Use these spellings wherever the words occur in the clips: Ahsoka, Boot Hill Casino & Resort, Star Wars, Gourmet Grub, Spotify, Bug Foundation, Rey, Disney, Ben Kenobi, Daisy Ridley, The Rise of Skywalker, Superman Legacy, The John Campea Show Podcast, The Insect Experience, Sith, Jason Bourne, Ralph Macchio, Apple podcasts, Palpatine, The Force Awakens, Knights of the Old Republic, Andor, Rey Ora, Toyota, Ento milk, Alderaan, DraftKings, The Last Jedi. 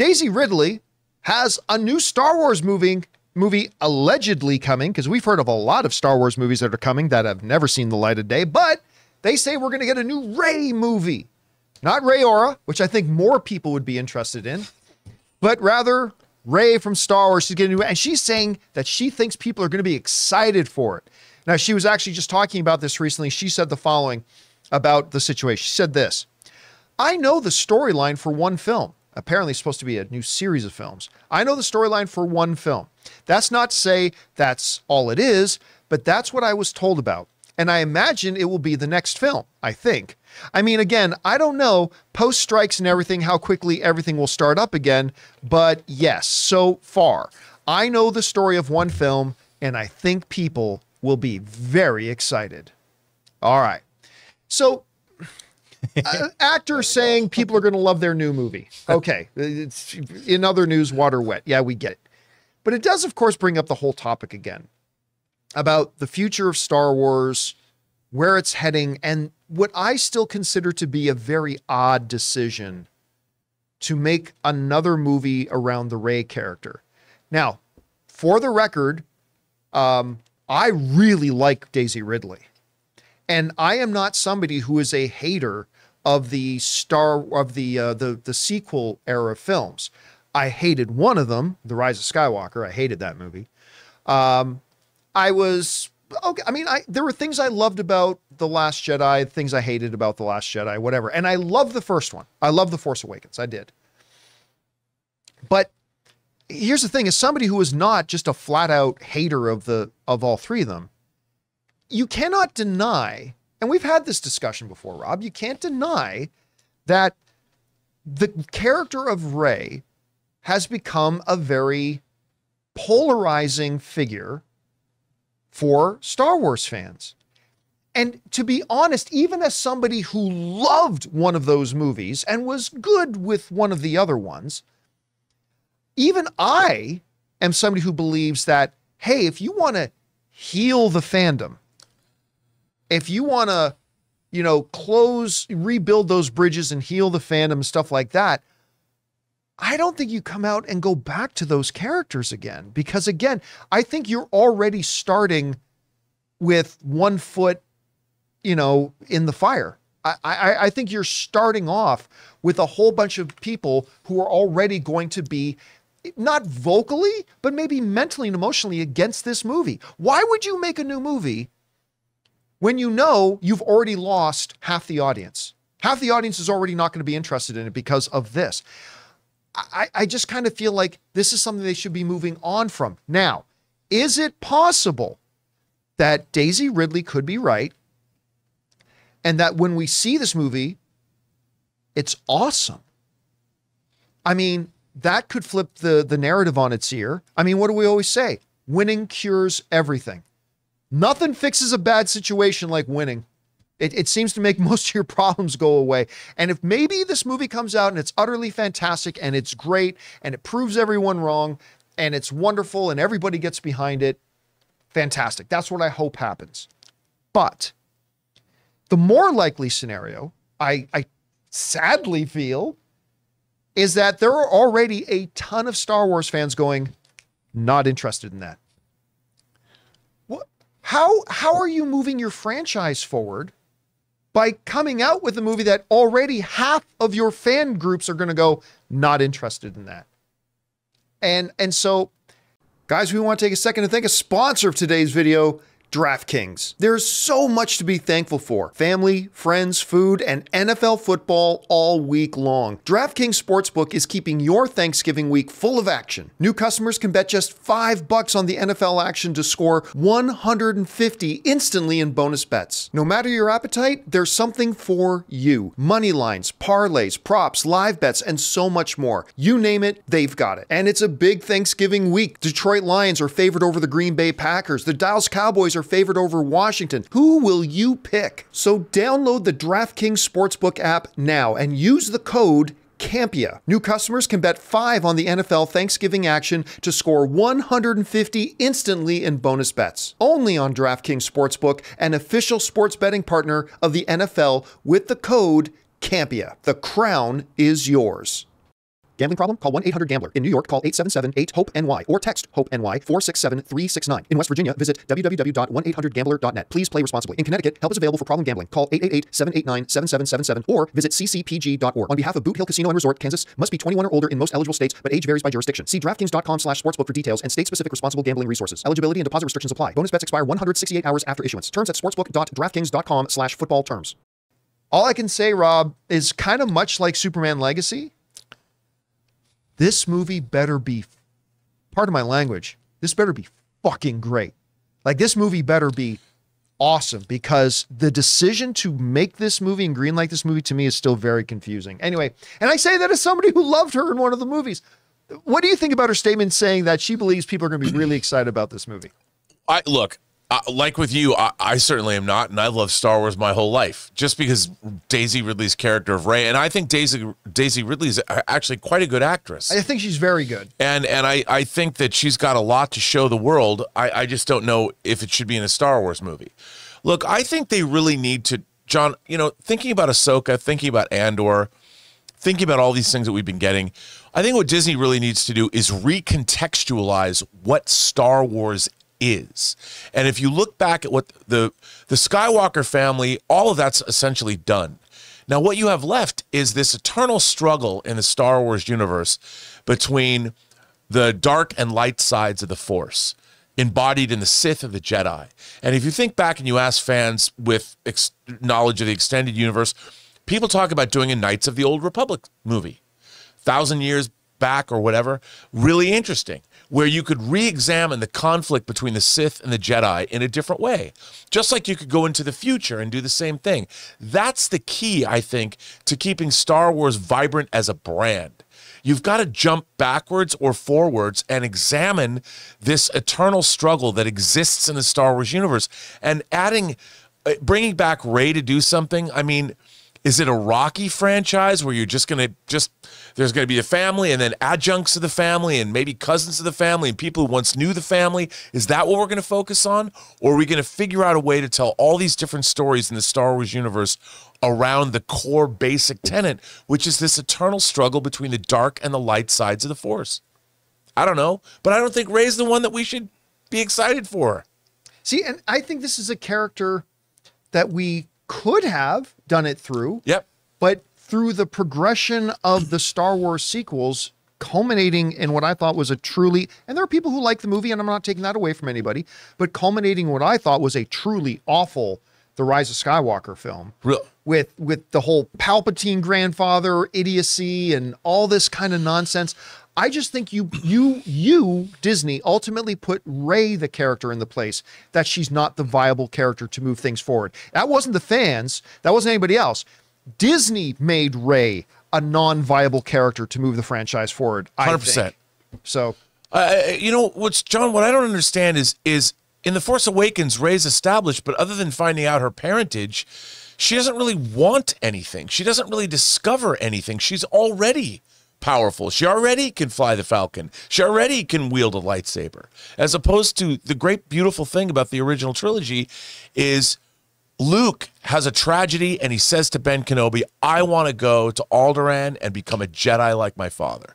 Daisy Ridley has a new Star Wars movie allegedly coming, because we've heard of a lot of Star Wars movies that are coming that have never seen the light of day, but they say we're going to get a new Rey movie. Not Rey Ora, which I think more people would be interested in, but rather Rey from Star Wars. She's getting a new, and she's saying that she thinks people are going to be excited for it. Now, she was actually just talking about this recently. She said the following about the situation. She said this: I know the storyline for one film. Apparently, it's supposed to be a new series of films. I know the storyline for one film. That's not to say that's all it is, but that's what I was told about. And I imagine it will be the next film, I think. I mean, again, I don't know, post strikes and everything, how quickly everything will start up again. But yes, so far, I know the story of one film, and I think people will be very excited. All right. So actor saying people are going to love their new movie. Okay. It's, in other news, water wet. Yeah, we get it. But it does, of course, bring up the whole topic again about the future of Star Wars, where it's heading, and what I still consider to be a very odd decision to make another movie around the Rey character. Now, for the record, I really like Daisy Ridley, and I am not somebody who is a hater of the the sequel era films. I hated one of them, The Rise of Skywalker. I hated that movie. I was, okay, I mean, there were things I loved about The Last Jedi, things I hated about The Last Jedi, whatever. And I loved the first one. I loved The Force Awakens. I did. But here's the thing, as somebody who is not just a flat out hater of all three of them, you cannot deny, and we've had this discussion before, Rob, you can't deny that the character of Rey has become a very polarizing figure for Star Wars fans. And to be honest, even as somebody who loved one of those movies and was good with one of the other ones, even I am somebody who believes that, hey, if you want to heal the fandom, if you want to, you know, rebuild those bridges and heal the fandom, stuff like that, I don't think you come out and go back to those characters again, because again, I think you're already starting with one foot, you know, in the fire. I think you're starting off with a whole bunch of people who are already going to be, not vocally, but maybe mentally and emotionally against this movie. Why would you make a new movie when you know you've already lost half the audience? Half the audience is already not going to be interested in it because of this. I just kind of feel like this is something they should be moving on from. Now, is it possible that Daisy Ridley could be right, and that when we see this movie, it's awesome? I mean, that could flip the narrative on its ear. I mean, what do we always say? Winning cures everything. Nothing fixes a bad situation like winning. It seems to make most of your problems go away. And if maybe this movie comes out and it's utterly fantastic and it's great and it proves everyone wrong and it's wonderful and everybody gets behind it, fantastic. That's what I hope happens. But the more likely scenario, I sadly feel, is that there are already a ton of Star Wars fans going, not interested in that. What? How are you moving your franchise forward by coming out with a movie that already half of your fan groups are going to go, not interested in that? And so, guys, we want to take a second to thank a sponsor of today's video, DraftKings. There's so much to be thankful for. Family, friends, food, and NFL football all week long. DraftKings Sportsbook is keeping your Thanksgiving week full of action. New customers can bet just $5 on the NFL action to score $150 instantly in bonus bets. No matter your appetite, there's something for you. Money lines, parlays, props, live bets, and so much more. You name it, they've got it. And it's a big Thanksgiving week. Detroit Lions are favored over the Green Bay Packers. The Dallas Cowboys are favored over Washington. Who will you pick? So download the DraftKings Sportsbook app now and use the code Campea. New customers can bet $5 on the NFL Thanksgiving action to score $150 instantly in bonus bets. Only on DraftKings Sportsbook, an official sports betting partner of the NFL, with the code Campea. The crown is yours. Gambling problem? Call 1-800-GAMBLER. In New York, call 877-8-HOPE-NY or text HOPE-NY 467-369. In West Virginia, visit www.1800gambler.net. Please play responsibly. In Connecticut, help is available for problem gambling. Call 888-789-7777 or visit ccpg.org. On behalf of Boot Hill Casino and Resort, Kansas, must be 21 or older in most eligible states, but age varies by jurisdiction. See DraftKings.com/sportsbook for details and state-specific responsible gambling resources. Eligibility and deposit restrictions apply. Bonus bets expire 168 hours after issuance. Terms at sportsbook.draftkings.com/football terms. All I can say, Rob, is kind of much like Superman Legacy, this movie better be, pardon my language, this better be fucking great. Like, this movie better be awesome, because the decision to make this movie and greenlight this movie to me is still very confusing. Anyway, and I say that as somebody who loved her in one of the movies. What do you think about her statement saying that she believes people are going to be really excited about this movie? Like with you, I certainly am not, and I love Star Wars my whole life, just because Daisy Ridley's character of Rey, and I think Daisy Ridley's actually quite a good actress. I think she's very good. And I think that she's got a lot to show the world. I just don't know if it should be in a Star Wars movie. Look, I think they really need to, John, you know, thinking about Ahsoka, thinking about Andor, thinking about all these things that we've been getting, I think what Disney really needs to do is recontextualize what Star Wars is. And if you look back at what the Skywalker family, all of that's essentially done. Now what you have left is this eternal struggle in the Star Wars universe between the dark and light sides of the Force, embodied in the Sith of the Jedi. And if you think back and you ask fans with knowledge of the extended universe, people talk about doing a Knights of the Old Republic movie, 1,000 years back or whatever, really interesting, where you could re-examine the conflict between the Sith and the Jedi in a different way. Just like you could go into the future and do the same thing. That's the key, I think, to keeping Star Wars vibrant as a brand. You've got to jump backwards or forwards and examine this eternal struggle that exists in the Star Wars universe. And bringing back Rey to do something, I mean, is it a Rocky franchise where you're just going to there's going to be a family and then adjuncts of the family and maybe cousins of the family and people who once knew the family? Is that what we're going to focus on? Or are we going to figure out a way to tell all these different stories in the Star Wars universe around the core basic tenet, which is this eternal struggle between the dark and the light sides of the Force? I don't know, but I don't think Rey's the one that we should be excited for. See, and I think this is a character that we could have done it through, yep, but through the progression of the Star Wars sequels, culminating in what I thought was a truly, and there are people who like the movie and I'm not taking that away from anybody, but culminating what I thought was a truly awful The Rise of Skywalker film. Really? With the whole Palpatine grandfather idiocy and all this kind of nonsense. I just think you Disney ultimately put Rey, the character, in the place that she's not the viable character to move things forward. That wasn't the fans. That wasn't anybody else. Disney made Rey a non-viable character to move the franchise forward. 100%. So, you know what's, John, what I don't understand is in The Force Awakens, Rey's established, but other than finding out her parentage, she doesn't really want anything. She doesn't really discover anything. She's already powerful. She already can fly the Falcon. She already can wield a lightsaber. As opposed to the great, beautiful thing about the original trilogy is Luke has a tragedy and he says to Ben Kenobi, I want to go to Alderaan and become a Jedi like my father.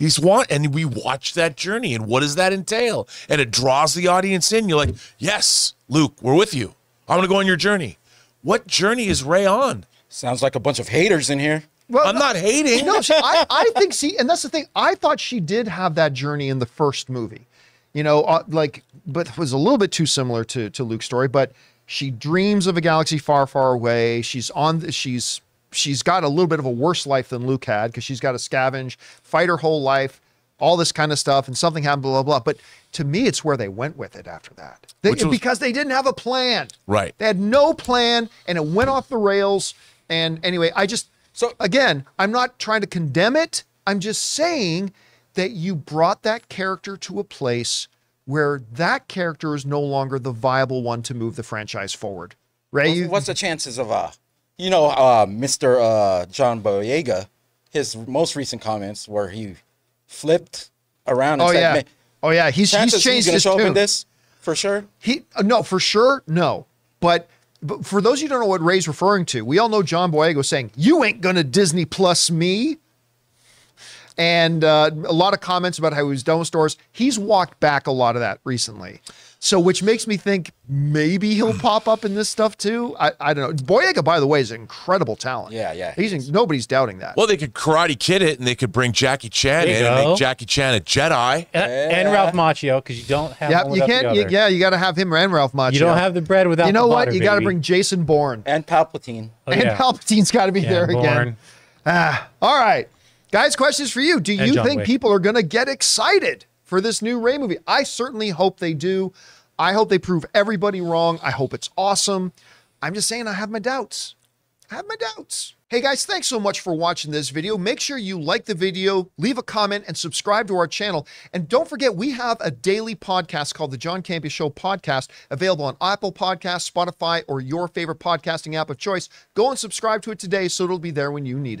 And we watch that journey, and what does that entail? And it draws the audience in. You're like, yes, Luke, we're with you. I'm going to go on your journey. What journey is Rey on? Sounds like a bunch of haters in here. Well, I'm not hating. No, I think, see, and that's the thing. I thought she did have that journey in the first movie, you know, but it was a little bit too similar to Luke's story. But she dreams of a galaxy far, far away. She's got a little bit of a worse life than Luke had, because she's got to scavenge, fight her whole life, all this kind of stuff, and something happened, blah, blah, blah. But to me, it's where they went with it after that. Because they didn't have a plan. Right. They had no plan, and it went off the rails. And anyway, so again, I'm not trying to condemn it. I'm just saying that you brought that character to a place where that character is no longer the viable one to move the franchise forward. Right? What's the chances of, you know, Mr. John Boyega, his most recent comments where he flipped around. And oh yeah, he's changed his tune. Show up in this for sure. No, for sure, no. But for those of you who don't know what Rey's referring to, we all know John Boyega was saying, "You ain't gonna Disney Plus me." and a lot of comments about how he was done with Star Wars. He's walked back a lot of that recently. So, which makes me think maybe he'll pop up in this stuff too. I don't know. Boyega, by the way, is an incredible talent. Yeah, yeah. He's nobody's doubting that. Well, they could Karate Kid it, and they could bring Jackie Chan in and make Jackie Chan a Jedi. And Ralph Macchio, because you don't have one without the other. Yeah, you got to have him and Ralph Macchio. You don't have the bread without the butter, You got to bring Jason Bourne. And Palpatine. Oh, and Palpatine's got to be there again. Ah, all right. Guys, questions for you. Do you think people are going to get excited for this new Rey movie? I certainly hope they do. I hope they prove everybody wrong. I hope it's awesome. I'm just saying I have my doubts. I have my doubts. Hey guys, thanks so much for watching this video. Make sure you like the video, leave a comment, and subscribe to our channel. And don't forget, we have a daily podcast called The John Campea Show Podcast, available on Apple Podcasts, Spotify, or your favorite podcasting app of choice. Go and subscribe to it today so it'll be there when you need it.